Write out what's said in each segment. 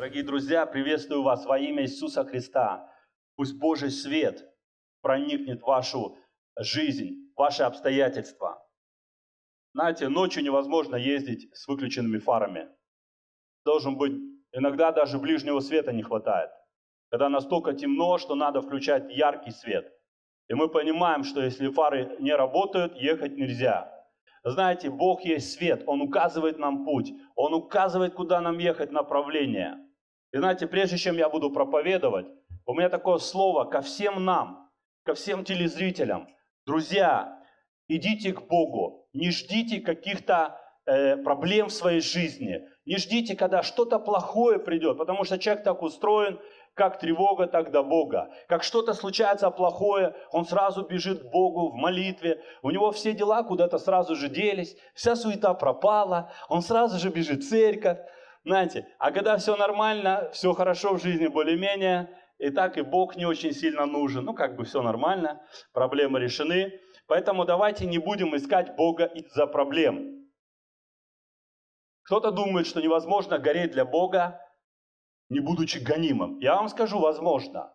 Дорогие друзья, приветствую вас во имя Иисуса Христа. Пусть Божий свет проникнет в вашу жизнь, в ваши обстоятельства. Знаете, ночью невозможно ездить с выключенными фарами. Должен быть, иногда даже ближнего света не хватает. Когда настолько темно, что надо включать яркий свет. И мы понимаем, что если фары не работают, ехать нельзя. Знаете, Бог есть свет, Он указывает нам путь, Он указывает, куда нам ехать, направление. И знаете, прежде чем я буду проповедовать, у меня такое слово ко всем нам, ко всем телезрителям. Друзья, идите к Богу, не ждите каких-то проблем в своей жизни, не ждите, когда что-то плохое придет, потому что человек так устроен, как тревога, так до Бога. Как что-то случается плохое, он сразу бежит к Богу в молитве. У него все дела куда-то сразу же делись, вся суета пропала, он сразу же бежит в церковь. Знаете, а когда все нормально, все хорошо в жизни более-менее, и так и Бог не очень сильно нужен. Ну, как бы все нормально, проблемы решены. Поэтому давайте не будем искать Бога из-за проблем. Кто-то думает, что невозможно гореть для Бога, не будучи гонимым. Я вам скажу, возможно.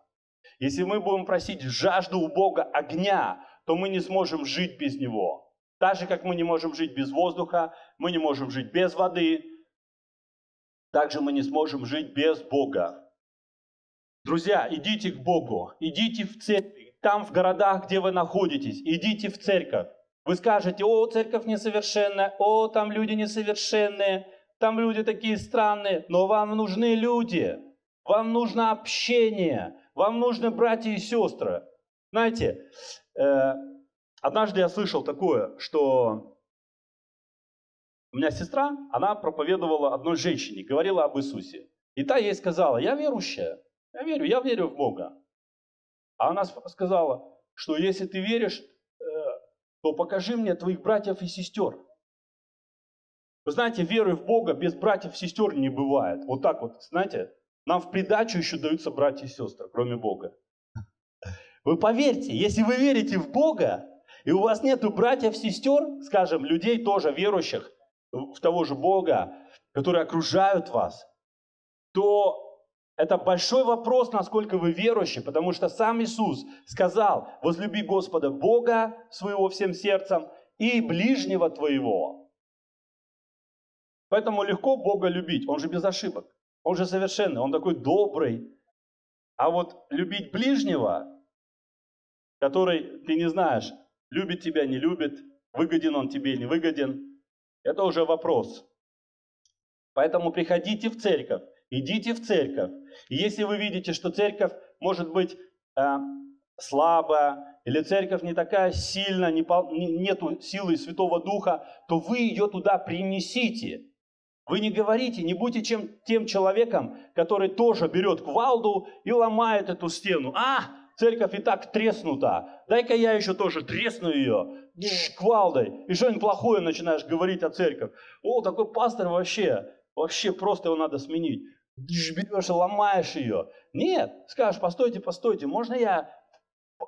Если мы будем просить жажду у Бога огня, то мы не сможем жить без Него. Так же, как мы не можем жить без воздуха, мы не можем жить без воды, также мы не сможем жить без Бога. Друзья, идите к Богу, идите в церковь, там, в городах, где вы находитесь, идите в церковь. Вы скажете: о, церковь несовершенная, о, там люди несовершенные, там люди такие странные, но вам нужны люди, вам нужно общение, вам нужны братья и сестры. Знаете, однажды я слышал такое, что у меня сестра, она проповедовала одной женщине, говорила об Иисусе. И та ей сказала: я верующая, я верю в Бога. А она сказала, что если ты веришь, то покажи мне твоих братьев и сестер. Вы знаете, веры в Бога без братьев и сестер не бывает. Вот так вот, знаете, нам в придачу еще даются братья и сестры, кроме Бога. Вы поверьте, если вы верите в Бога, и у вас нету братьев и сестер, скажем, людей тоже верующих в того же Бога, которые окружают вас, то это большой вопрос, насколько вы верующие, потому что сам Иисус сказал: возлюби Господа Бога своего всем сердцем и ближнего твоего. Поэтому легко Бога любить, Он же без ошибок, Он же совершенный, Он такой добрый. А вот любить ближнего, который ты не знаешь, любит тебя, не любит, выгоден он тебе, не выгоден, это уже вопрос. Поэтому приходите в церковь, идите в церковь. И если вы видите, что церковь может быть слабая, или церковь не такая сильная, нету силы Святого Духа, то вы ее туда принесите. Вы не говорите, не будьте тем человеком, который тоже берет кувалду и ломает эту стену. Церковь и так треснута. Дай-ка я еще тоже тресну ее кувалдой. И что-нибудь плохое начинаешь говорить о церкви. О, такой пастор вообще просто его надо сменить. Берешь и ломаешь ее. Нет, скажешь: постойте, можно я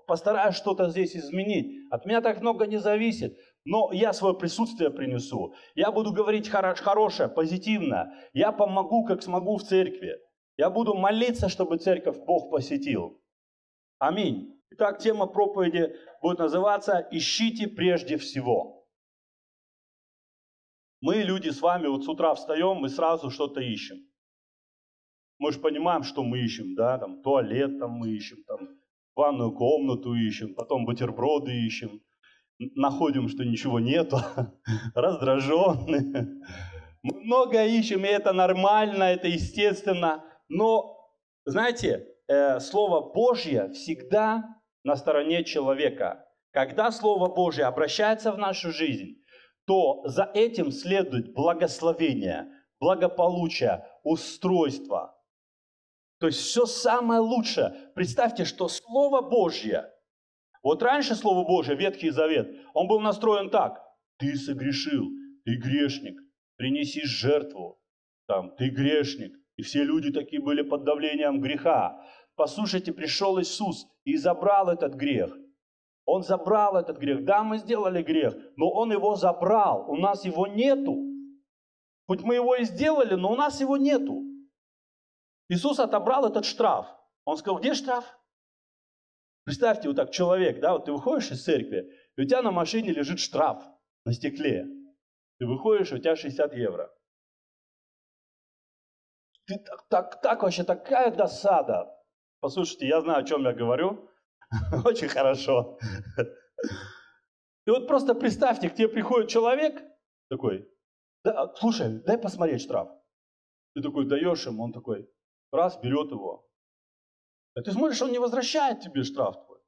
постараюсь что-то здесь изменить? От меня так много не зависит, но я свое присутствие принесу. Я буду говорить хорошее, позитивно. Я помогу, как смогу в церкви. Я буду молиться, чтобы церковь Бог посетил. Аминь. Итак, тема проповеди будет называться «Ищите прежде всего». Мы, люди, с вами вот с утра встаем и сразу что-то ищем. Мы же понимаем, что мы ищем, да, там туалет там мы ищем, там ванную комнату ищем, потом бутерброды ищем, находим, что ничего нету, раздраженные. Мы много ищем, и это нормально, это естественно. Но, знаете, Слово Божье всегда на стороне человека. Когда Слово Божье обращается в нашу жизнь, то за этим следует благословение, благополучие, устройство. То есть все самое лучшее. Представьте, что Слово Божье, вот раньше Слово Божье, Ветхий Завет, он был настроен так: ты согрешил, ты грешник, принеси жертву, там, ты грешник. И все люди такие были под давлением греха. Послушайте, пришел Иисус и забрал этот грех. Он забрал этот грех. Да, мы сделали грех, но Он его забрал. У нас его нету. Хоть мы его и сделали, но у нас его нету. Иисус отобрал этот штраф. Он сказал, где штраф? Представьте, вот так человек, да, вот ты выходишь из церкви, и у тебя на машине лежит штраф на стекле. Ты выходишь, у тебя 60 евро. Ты так вообще такая досада. Послушайте, я знаю, о чем я говорю. Очень хорошо. И вот просто представьте, к тебе приходит человек такой, да, слушай, дай посмотреть штраф. Ты такой даешь ему, он такой, раз, берет его. А ты смотришь, он не возвращает тебе штраф твой.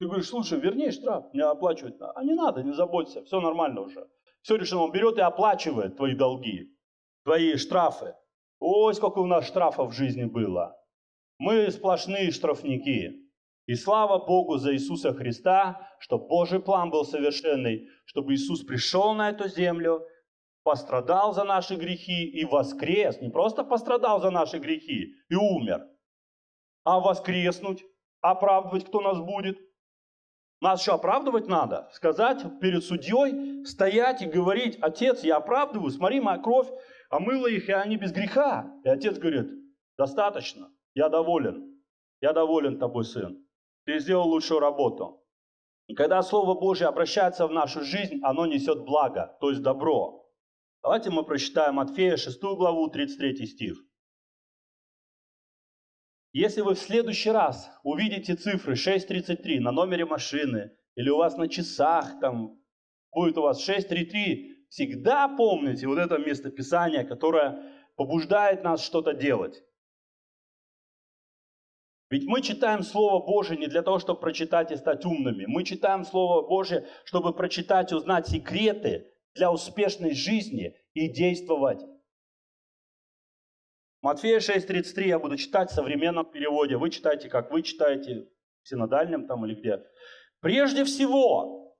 Ты говоришь, слушай, верни штраф, мне оплачивать надо. А не надо, не заботься, все нормально уже. Все решено, он берет и оплачивает твои долги, твои штрафы. Ой, сколько у нас штрафов в жизни было. Мы сплошные штрафники. И слава Богу за Иисуса Христа, что Божий план был совершенный, чтобы Иисус пришел на эту землю, пострадал за наши грехи и воскрес. Не просто пострадал за наши грехи и умер, а воскреснуть, оправдывать кто нас будет. Нас еще оправдывать надо, сказать перед судьей, стоять и говорить, отец, я оправдываю, смотри, моя кровь омыла их, и они без греха. И отец говорит, достаточно, я доволен тобой, сын. Ты сделал лучшую работу. И когда Слово Божье обращается в нашу жизнь, оно несет благо, то есть добро. Давайте мы прочитаем Матфея 6 главу, 33 стих. Если вы в следующий раз увидите цифры 6.33 на номере машины, или у вас на часах там будет у вас 6.33, всегда помните вот это местописание, которое побуждает нас что-то делать. Ведь мы читаем Слово Божие не для того, чтобы прочитать и стать умными. Мы читаем Слово Божие, чтобы прочитать и узнать секреты для успешной жизни и действовать. Матфея 6.33 я буду читать в современном переводе. Вы читайте, как вы читаете, в синодальном там или где. Прежде всего,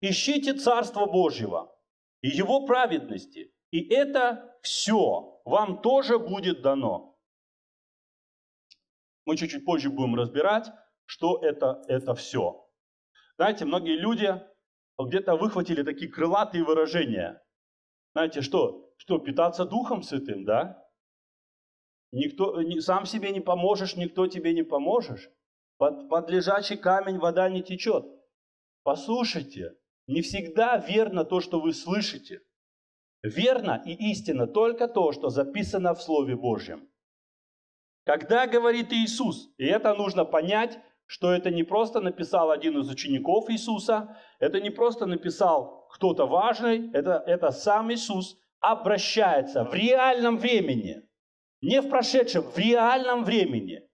ищите Царство Божьего и Его праведности. И это все вам тоже будет дано. Мы чуть-чуть позже будем разбирать, что это все. Знаете, многие люди где-то выхватили такие крылатые выражения. Знаете, что? Что, питаться Духом Святым, да? Никто, сам себе не поможешь, никто тебе не поможешь. Под лежачий камень вода не течет. Послушайте, не всегда верно то, что вы слышите. Верно и истинно только то, что записано в Слове Божьем. Когда говорит Иисус, и это нужно понять, что это не просто написал один из учеников Иисуса, это не просто написал кто-то важный, это сам Иисус обращается в реальном времени, не в прошедшем, в реальном времени.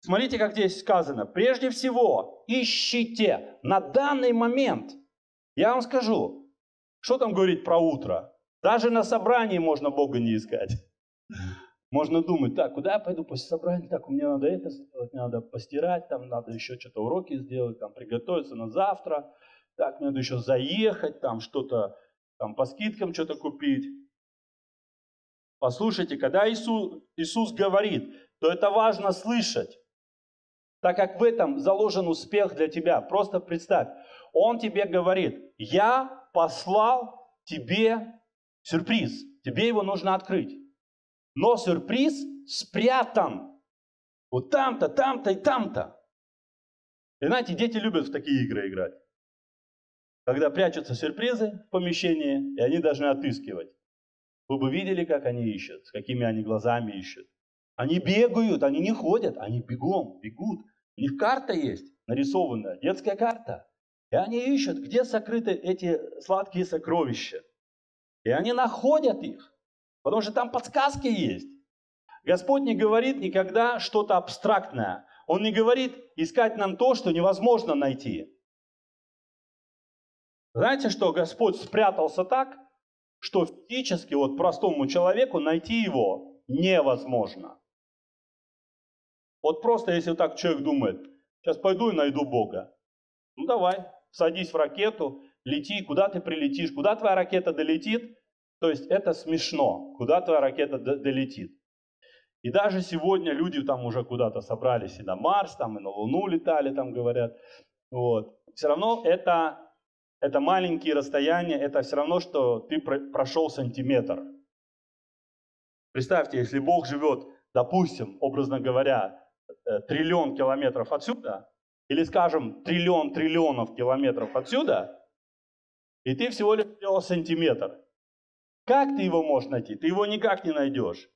Смотрите, как здесь сказано, прежде всего ищите на данный момент. Я вам скажу, что там говорить про утро? Даже на собрании можно Бога не искать. Можно думать, так, куда я пойду после собрания, так, мне надо это сделать, мне надо постирать, там, надо еще что-то уроки сделать, там, приготовиться на завтра, так, мне надо еще заехать, там, что-то, там, по скидкам что-то купить. Послушайте, когда Иисус говорит, то это важно слышать, так как в этом заложен успех для тебя. Просто представь, Он тебе говорит, я послал тебе сюрприз, тебе его нужно открыть. Но сюрприз спрятан. Вот там-то, там-то и там-то. И знаете, дети любят в такие игры играть. Когда прячутся сюрпризы в помещении, и они должны отыскивать. Вы бы видели, как они ищут, с какими они глазами ищут. Они бегают, они не ходят, они бегом, бегут. У них карта есть нарисованная, детская карта. И они ищут, где сокрыты эти сладкие сокровища. И они находят их. Потому что там подсказки есть. Господь не говорит никогда что-то абстрактное. Он не говорит искать нам то, что невозможно найти. Знаете, что Господь спрятался так, что физически вот простому человеку найти его невозможно. Вот просто если так человек думает, сейчас пойду и найду Бога. Ну давай, садись в ракету, лети, куда ты прилетишь, куда твоя ракета долетит. То есть это смешно, куда твоя ракета долетит. И даже сегодня люди там уже куда-то собрались и на Марс, там, и на Луну летали, там говорят. Вот. Все равно это маленькие расстояния, это все равно, что ты прошел сантиметр. Представьте, если Бог живет допустим, образно говоря, триллион километров отсюда, или, скажем, триллион триллионов километров отсюда, и ты всего лишь сделал сантиметр. Как ты его можешь найти? Ты его никак не найдешь.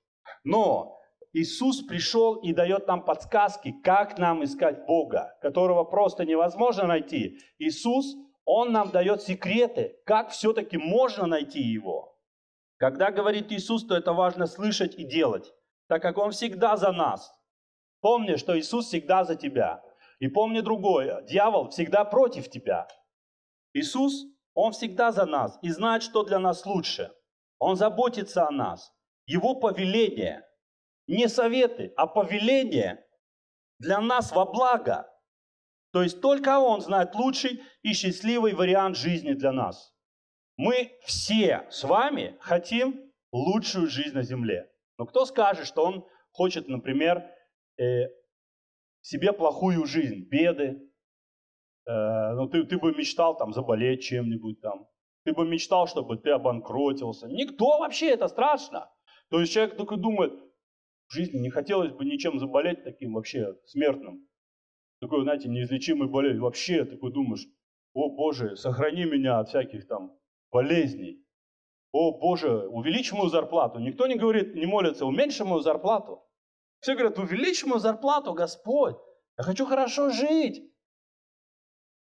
Но Иисус пришел и дает нам подсказки, как нам искать Бога, которого просто невозможно найти. Иисус, Он нам дает секреты, как все-таки можно найти Его. Когда говорит Иисус, то это важно слышать и делать, так как Он всегда за нас. Помни, что Иисус всегда за тебя. И помни другое, дьявол всегда против тебя. Иисус, Он всегда за нас и знает, что для нас лучше. Он заботится о нас. Его повеление, не советы, а повеление для нас во благо. То есть только Он знает лучший и счастливый вариант жизни для нас. Мы все с вами хотим лучшую жизнь на земле. Но кто скажет, что он хочет, например, себе плохую жизнь, беды? Ну, ты бы мечтал там заболеть чем-нибудь там. Ты бы мечтал, чтобы ты обанкротился. Никто вообще, это страшно. То есть человек только думает, в жизни не хотелось бы ничем заболеть таким вообще смертным. Такой, знаете, неизлечимой болезнью. Вообще такой думаешь, о Боже, сохрани меня от всяких там болезней. О Боже, увеличь мою зарплату. Никто не говорит, не молится, уменьши мою зарплату. Все говорят, увеличь мою зарплату, Господь. Я хочу хорошо жить.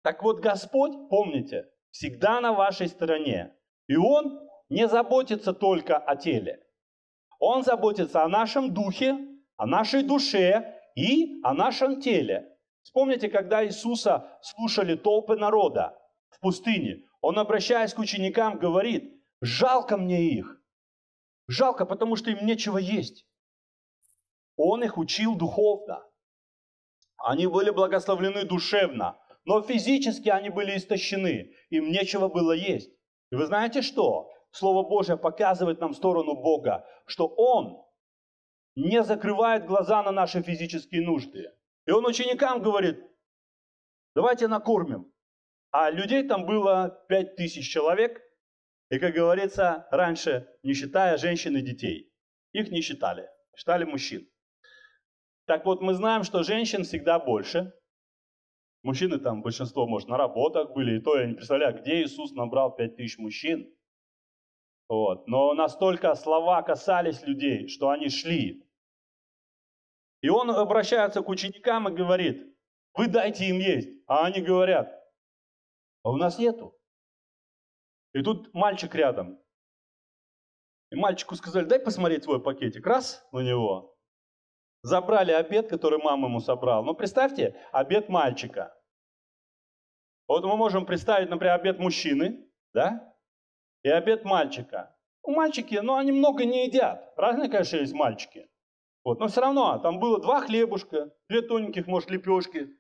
Так вот, Господь, помните, всегда на вашей стороне. И Он не заботится только о теле. Он заботится о нашем духе, о нашей душе и о нашем теле. Вспомните, когда Иисуса слушали толпы народа в пустыне. Он, обращаясь к ученикам, говорит, жалко мне их. Жалко, потому что им нечего есть. Он их учил духовно. Они были благословлены душевно, но физически они были истощены. Им нечего было есть. И вы знаете что? Слово Божие показывает нам сторону Бога, что Он не закрывает глаза на наши физические нужды. И Он ученикам говорит, давайте накормим. А людей там было 5000 человек. И, как говорится, раньше, не считая женщин и детей. Их не считали. Считали мужчин. Так вот, мы знаем, что женщин всегда больше. Мужчины там большинство, может, на работах были. И то я не представляю, где Иисус набрал 5000 мужчин. Вот. Но настолько слова касались людей, что они шли. И Он обращается к ученикам и говорит, вы дайте им есть. А они говорят, а у нас нету. И тут мальчик рядом. И мальчику сказали, дай посмотреть свой пакетик. Раз на него. Забрали обед, который мама ему собрала. Ну, представьте, обед мальчика. Вот мы можем представить, например, обед мужчины, да? И обед мальчика. У мальчики, ну, они много не едят. Разные, конечно, есть мальчики. Вот, но все равно, там было 2 хлебушка, 2 тоненьких, может, лепешки.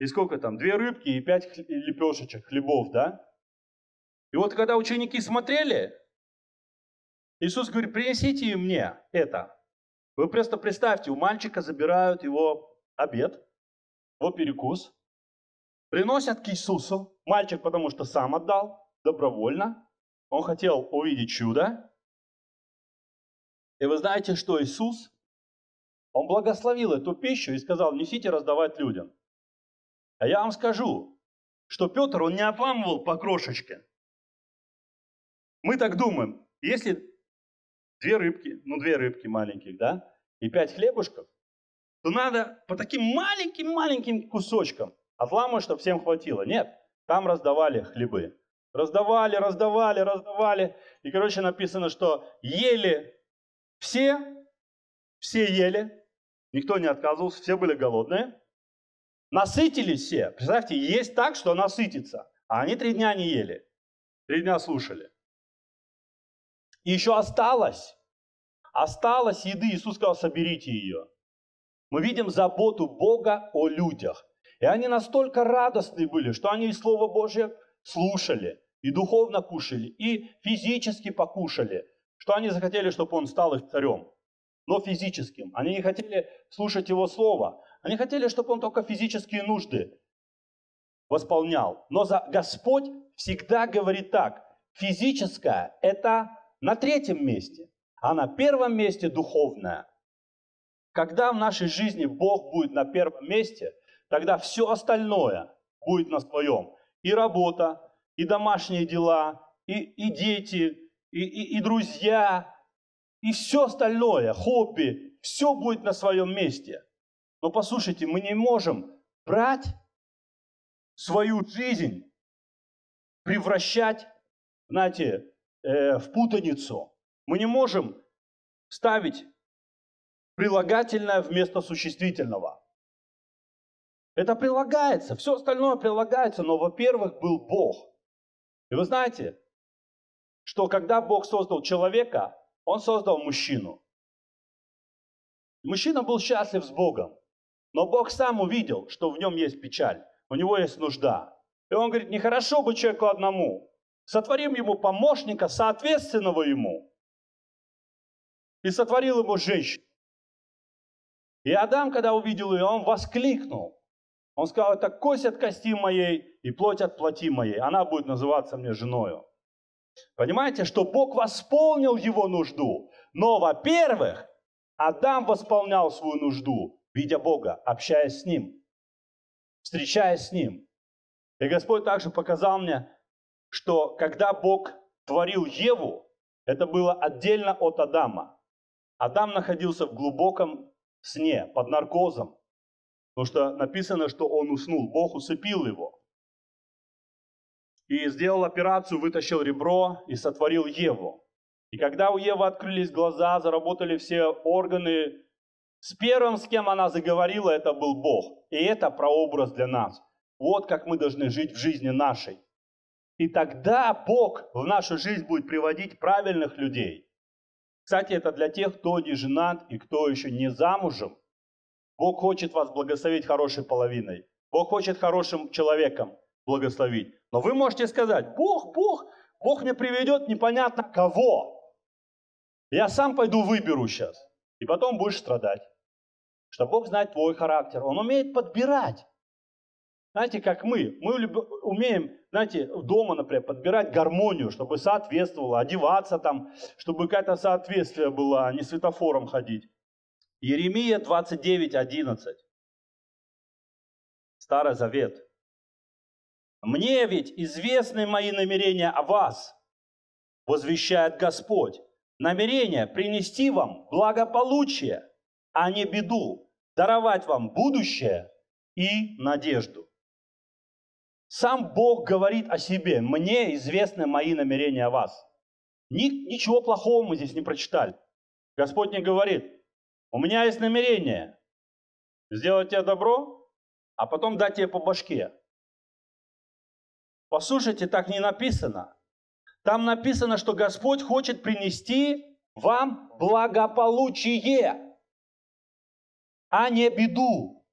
И сколько там? 2 рыбки и 5 лепешечек, хлебов, да? И вот, когда ученики смотрели, Иисус говорит, принесите мне это. Вы просто представьте, у мальчика забирают его обед, его перекус, приносят к Иисусу. Мальчик, потому что сам отдал, добровольно. Он хотел увидеть чудо. И вы знаете, что Иисус, Он благословил эту пищу и сказал, несите раздавать людям. А я вам скажу, что Петр, он не обламывал по крошечке. Мы так думаем, если 2 рыбки, ну 2 рыбки маленьких, да, и 5 хлебушков, то надо по таким маленьким-маленьким кусочкам отламывать, чтобы всем хватило. Нет, там раздавали хлебы. Раздавали. И, короче, написано, что ели все ели, никто не отказывался, все были голодные. Насытились все. Представьте, есть так, что насытиться. А они 3 дня не ели, 3 дня слушали. И еще осталось еды. Иисус сказал, соберите ее. Мы видим заботу Бога о людях. И они настолько радостны были, что они и Слово Божие слушали, и духовно кушали, и физически покушали, что они захотели, чтобы Он стал их царем, но физическим. Они не хотели слушать Его Слово. Они хотели, чтобы Он только физические нужды восполнял. Но Господь всегда говорит так. Физическое – это на 3-м месте, а на 1-м месте – духовное. Когда в нашей жизни Бог будет на первом месте, тогда все остальное будет на своем. И работа, и домашние дела, и дети, и друзья, и все остальное, хобби, все будет на своем месте. Но послушайте, мы не можем брать свою жизнь, превращать, знаете, в путаницу. Мы не можем ставить прилагательное вместо существительного. Это прилагается, все остальное прилагается, но, во-первых, был Бог. И вы знаете, что когда Бог создал человека, Он создал мужчину. Мужчина был счастлив с Богом, но Бог сам увидел, что в нем есть печаль, у него есть нужда. И Он говорит, нехорошо быть человеку одному, сотворим ему помощника, соответственного ему. И сотворил ему женщину. И Адам, когда увидел ее, он воскликнул. Он сказал, это кость от кости моей и плоть от плоти моей. Она будет называться мне женою. Понимаете, что Бог восполнил его нужду. Но, во-первых, Адам восполнял свою нужду, видя Бога, общаясь с Ним, встречаясь с Ним. И Господь также показал мне, что когда Бог творил Еву, это было отдельно от Адама. Адам находился в глубоком сне, под наркозом, потому что написано, что он уснул, Бог усыпил его. И сделал операцию, вытащил ребро и сотворил Еву. И когда у Евы открылись глаза, заработали все органы, с первым, с кем она заговорила, это был Бог. И это прообраз для нас. Вот как мы должны жить в жизни нашей. И тогда Бог в нашу жизнь будет приводить правильных людей. Кстати, это для тех, кто не женат и кто еще не замужем. Бог хочет вас благословить хорошей половиной. Бог хочет хорошим человеком благословить. Но вы можете сказать, Бог мне приведет непонятно кого. Я сам пойду выберу сейчас. И потом будешь страдать. Что Бог знает твой характер. Он умеет подбирать. Знаете, как мы. Мы умеем, знаете, дома, например, подбирать гармонию, чтобы соответствовало, одеваться там, чтобы какое-то соответствие было, а не светофором ходить. Иеремия 29:11. Старый Завет. «Мне ведь известны мои намерения о вас, возвещает Господь, намерение принести вам благополучие, а не беду, даровать вам будущее и надежду». Сам Бог говорит о себе, «Мне известны мои намерения о вас». Ничего плохого мы здесь не прочитали. Господь не говорит, «У меня есть намерение сделать тебе добро, а потом дать тебе по башке». Послушайте, так не написано. Там написано, что Господь хочет принести вам благополучие, а не беду.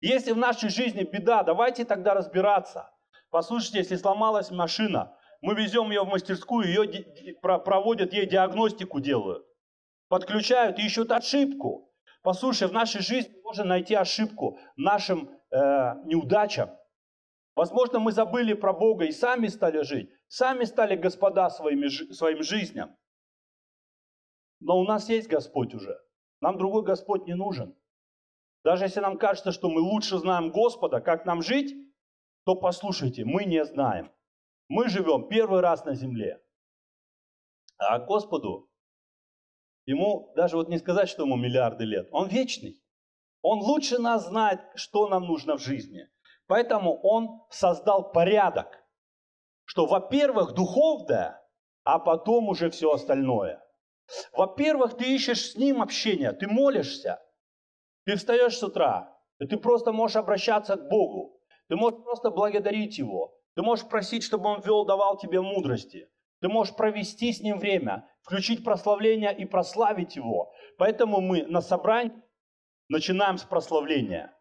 Если в нашей жизни беда, давайте тогда разбираться. Послушайте, если сломалась машина, мы везем ее в мастерскую, ее проводят, ей диагностику делают. Подключают и ищут ошибку. Послушай, в нашей жизни можно найти ошибку нашим неудачам. Возможно, мы забыли про Бога и сами стали жить, сами стали господа своим жизням. Но у нас есть Господь уже. Нам другой Господь не нужен. Даже если нам кажется, что мы лучше знаем Господа, как нам жить, то послушайте, мы не знаем. Мы живем первый раз на земле. А Господу, ему даже вот не сказать, что ему миллиарды лет. Он вечный. Он лучше нас знает, что нам нужно в жизни. Поэтому он создал порядок, что, во-первых, духовное, а потом уже все остальное. Во-первых, ты ищешь с ним общение, ты молишься, ты встаешь с утра, и ты просто можешь обращаться к Богу, ты можешь просто благодарить Его, ты можешь просить, чтобы Он давал тебе мудрости, ты можешь провести с Ним время, включить прославление и прославить Его. Поэтому мы на собрании начинаем с прославления.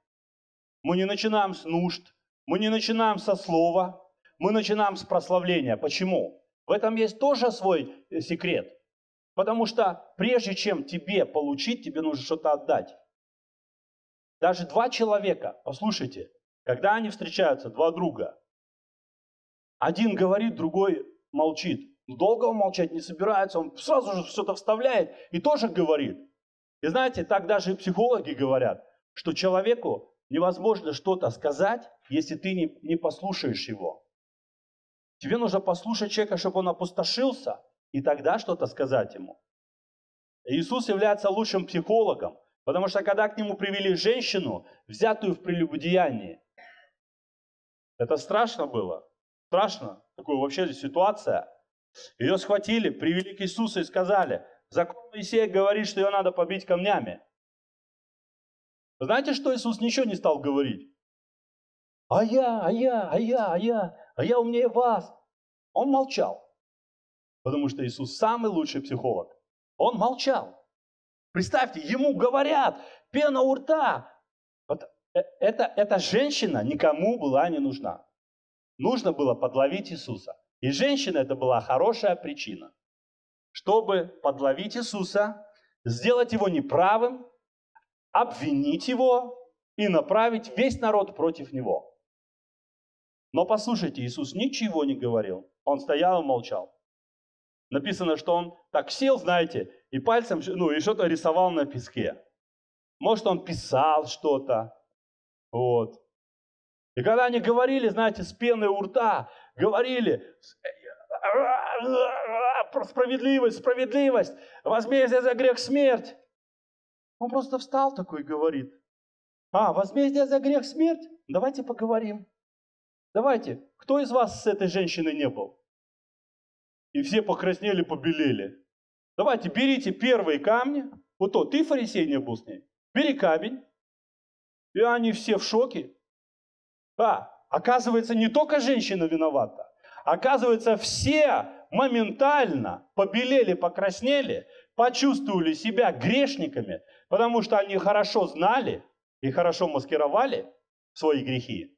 Мы не начинаем с нужд, мы не начинаем со слова, мы начинаем с прославления. Почему? В этом есть тоже свой секрет. Потому что прежде чем тебе получить, тебе нужно что-то отдать. Даже два человека, послушайте, когда они встречаются, два друга, один говорит, другой молчит. Долго он молчать не собирается, он сразу же что-то вставляет и тоже говорит. И знаете, так даже психологи говорят, что человеку невозможно что-то сказать, если ты не послушаешь его. Тебе нужно послушать человека, чтобы он опустошился, и тогда что-то сказать ему. Иисус является лучшим психологом, потому что когда к нему привели женщину, взятую в прелюбодеянии, это страшно было. Страшно, такая вообще ситуация. Ее схватили, привели к Иисусу и сказали: закон Моисея говорит, что ее надо побить камнями. Вы знаете, что Иисус ничего не стал говорить? А я умнее вас. Он молчал. Потому что Иисус самый лучший психолог. Он молчал. Представьте, ему говорят, пена у рта. Вот эта женщина никому была не нужна. Нужно было подловить Иисуса. И женщина — это была хорошая причина, чтобы подловить Иисуса, сделать его неправым, обвинить его и направить весь народ против него. Но послушайте, Иисус ничего не говорил. Он стоял и молчал. Написано, что он так сел, знаете, и пальцем, и что-то рисовал на песке. Может, он писал что-то. Вот. И когда они говорили, знаете, с пеной у рта, говорили: справедливость, справедливость, возмездие за грех — смерть. Он просто встал такой и говорит: возмездие за грех — смерть? Давайте поговорим. Давайте, кто из вас с этой женщиной не был? И все покраснели, побелели. Давайте, берите первые камни. Вот то, ты, фарисей, не был с ней. Бери камень. И они все в шоке. Оказывается, не только женщина виновата. Оказывается, все моментально побелели, покраснели, почувствовали себя грешниками, потому что они хорошо знали и хорошо маскировали свои грехи.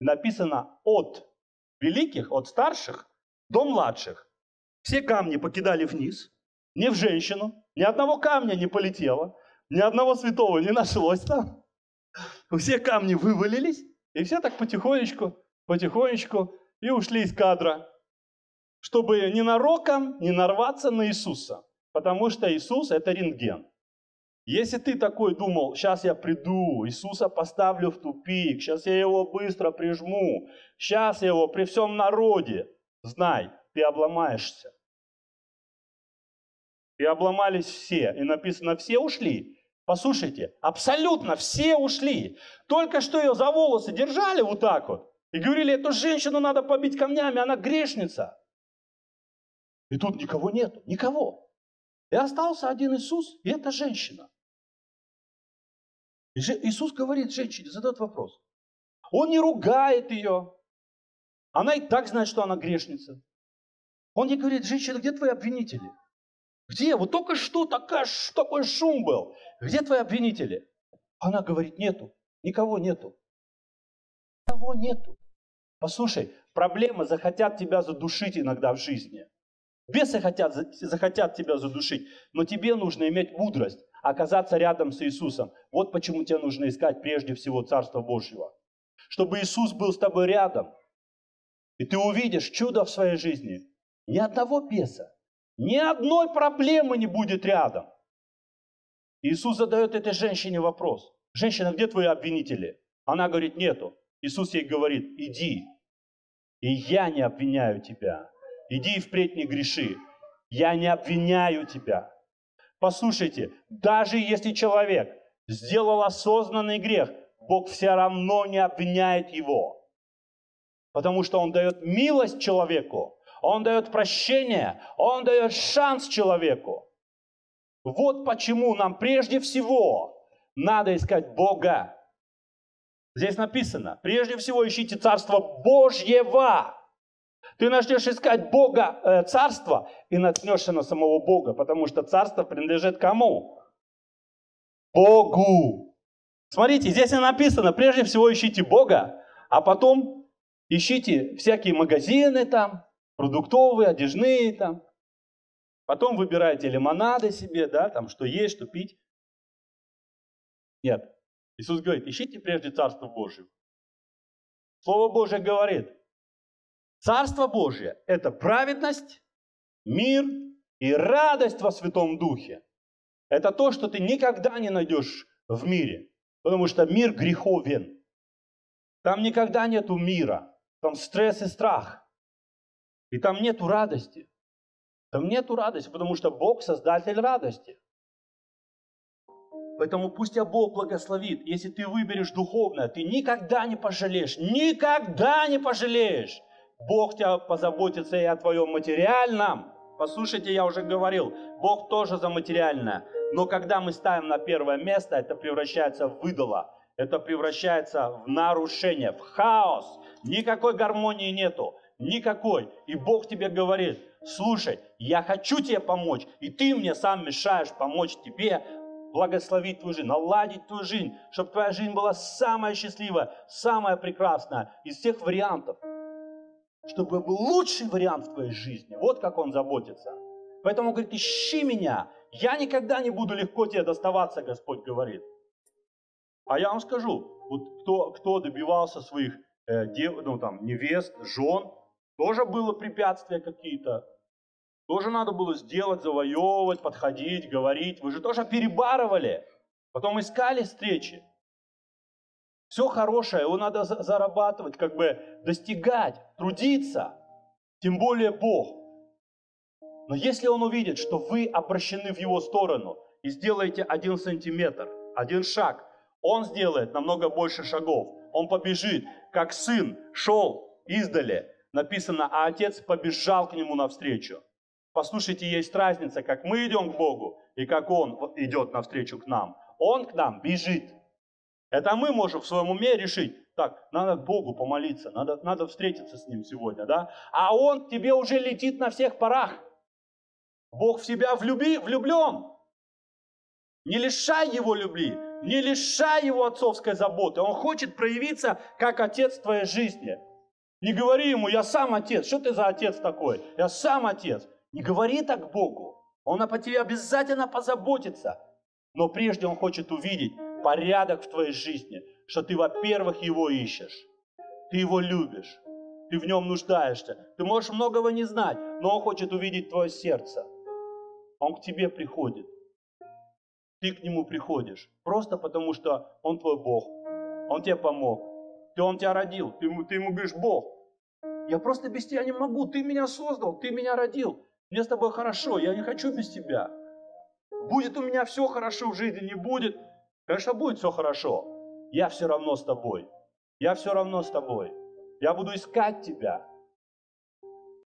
Написано: от великих, от старших до младших. Все камни покидали вниз, не в женщину, ни одного камня не полетело, ни одного святого не нашлось там. Все камни вывалились, и все так потихонечку, потихонечку и ушли из кадра, чтобы ненароком не нарваться на Иисуса, потому что Иисус — это рентген. Если ты такой думал: сейчас я приду, Иисуса поставлю в тупик, сейчас я его быстро прижму, сейчас я его при всем народе, знай, ты обломаешься. И обломались все. И написано: все ушли. Послушайте, абсолютно все ушли. Только что ее за волосы держали вот так вот и говорили: эту женщину надо побить камнями, она грешница. И тут никого нету, никого. И остался один Иисус, и эта женщина. И Иисус говорит женщине, задает вопрос. Он не ругает ее. Она и так знает, что она грешница. Он ей говорит: женщина, где твои обвинители? Где? Вот только что такой шум был. Где твои обвинители? Она говорит: нету, никого нету. Никого нету. Послушай, проблемы захотят тебя задушить иногда в жизни. Бесы захотят тебя задушить, но тебе нужно иметь мудрость, оказаться рядом с Иисусом. Вот почему тебе нужно искать прежде всего Царство Божьего. Чтобы Иисус был с тобой рядом. И ты увидишь чудо в своей жизни. Ни одного беса, ни одной проблемы не будет рядом. Иисус задает этой женщине вопрос. Женщина, где твои обвинители? Она говорит: нету. Иисус ей говорит: иди, и я не обвиняю тебя. Иди и впредь не греши. Я не обвиняю тебя. Послушайте, даже если человек сделал осознанный грех, Бог все равно не обвиняет его. Потому что Он дает милость человеку, Он дает прощение, Он дает шанс человеку. Вот почему нам прежде всего надо искать Бога. Здесь написано: прежде всего ищите Царство Божьего. Ты начнешь искать Бога, Царство, и наткнешься на самого Бога, потому что Царство принадлежит кому? Богу. Смотрите, здесь написано: прежде всего ищите Бога, а потом ищите всякие магазины там, продуктовые, одежные там. Потом выбирайте лимонады себе, там что есть, что пить. Нет. Иисус говорит: ищите прежде Царство Божие. Слово Божие говорит: Царство Божие – это праведность, мир и радость во Святом Духе. Это то, что ты никогда не найдешь в мире, потому что мир греховен. Там никогда нету мира, там стресс и страх, и там нету радости. Там нету радости, потому что Бог создатель радости. Поэтому пусть тебя Бог благословит. Если ты выберешь духовное, ты никогда не пожалеешь. Никогда не пожалеешь. Бог тебя позаботится и о твоем материальном. Послушайте, я уже говорил, Бог тоже за материальное. Но когда мы ставим на первое место, это превращается в идола. Это превращается в нарушение, в хаос. Никакой гармонии нету. Никакой. И Бог тебе говорит, слушай, я хочу тебе помочь, и ты мне сам мешаешь помочь тебе, благословить твою жизнь, наладить твою жизнь, чтобы твоя жизнь была самая счастливая, самая прекрасная из всех вариантов. Чтобы был лучший вариант в твоей жизни. Вот как он заботится. Поэтому он говорит, ищи меня. Я никогда не буду легко тебе доставаться, Господь говорит. А я вам скажу, вот кто добивался своих невест, жен, тоже было препятствия какие-то. Тоже надо было сделать, завоевывать, подходить, говорить. Вы же тоже перебарывали. Потом искали встречи. Все хорошее, его надо зарабатывать, как бы достигать, трудиться. Тем более Бог. Но если Он увидит, что вы обращены в Его сторону и сделаете 1 сантиметр, 1 шаг, Он сделает намного больше шагов. Он побежит, как сын шел издали. Написано, а отец побежал к нему навстречу. Послушайте, есть разница, как мы идем к Богу и как Он идет навстречу к нам. Он к нам бежит. Это мы можем в своем уме решить, так, надо к Богу помолиться, надо встретиться с Ним сегодня, да? А Он к тебе уже летит на всех парах. Бог в себя влюблен. Не лишай Его любви, не лишай Его отцовской заботы. Он хочет проявиться как отец в твоей жизни. Не говори Ему, я сам отец, что ты за отец такой? Я сам отец. Не говори так Богу. Он о тебе обязательно позаботится. Но прежде Он хочет увидеть порядок в твоей жизни, что ты, во-первых, Его ищешь, ты Его любишь, ты в Нем нуждаешься. Ты можешь многого не знать, но Он хочет увидеть твое сердце. Он к тебе приходит. Ты к Нему приходишь. Просто потому, что Он твой Бог. Он тебе помог. Он тебя родил. Ты ему говоришь, Бог, я просто без тебя не могу. Ты меня создал, ты меня родил. Мне с тобой хорошо, я не хочу без тебя. Будет у меня все хорошо в жизни, не будет. Конечно, будет все хорошо. Я все равно с тобой. Я все равно с тобой. Я буду искать тебя.